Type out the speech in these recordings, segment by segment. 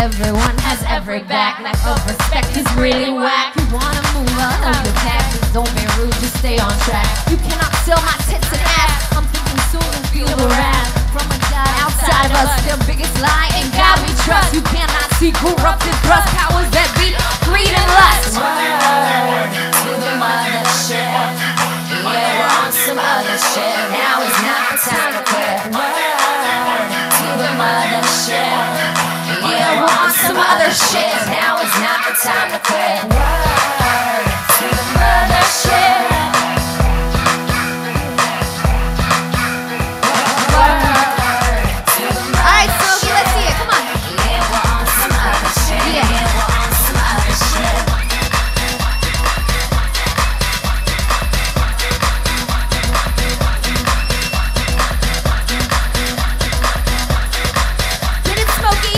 Everyone has every back. Lack of respect is really whack. You wanna move out of your path, just don't be rude, just stay on track. You cannot sell my tits and ass. I'm thinking soon we'll feel the wrath from a god outside of us. Their biggest lie ain't God we trust. You cannot see corrupted thrust, powers that be, greed and lust. Word to the mothership. Yeah, we're on some other shit. Now is not the time to quit. Word to the mothership. Yeah, we're on some other shit. Now is not the time to quit. Word to the mothership. Word to the mothership. Alright, Smokey, let's see it. Come on. Yeah, we're on some other shit. Yeah, we're on some other shit. Get it, Smokey.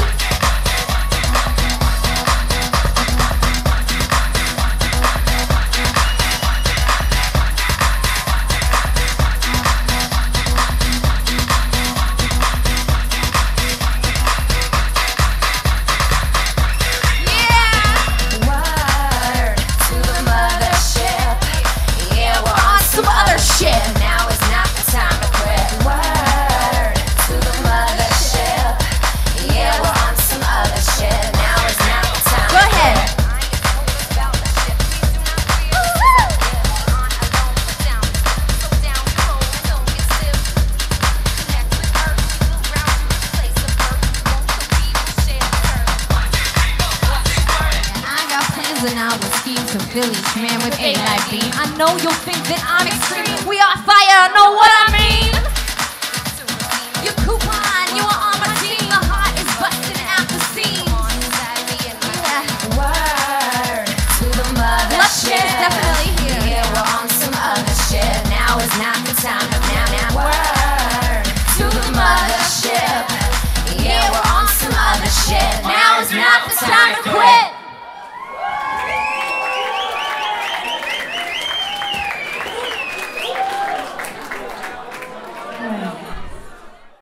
And I will scheme to fill each man with a light beam. I know you'll think that I'm extreme. We are fire, know what I mean? Your coupon, you are on my team. The heart is busting out the seams. Yeah. Word to the mothership. Definitely here. Yeah, we're on some other shit. Now is not the time of now. Word to the mothership. Yeah, we're on some other shit. Now is not the time to quit.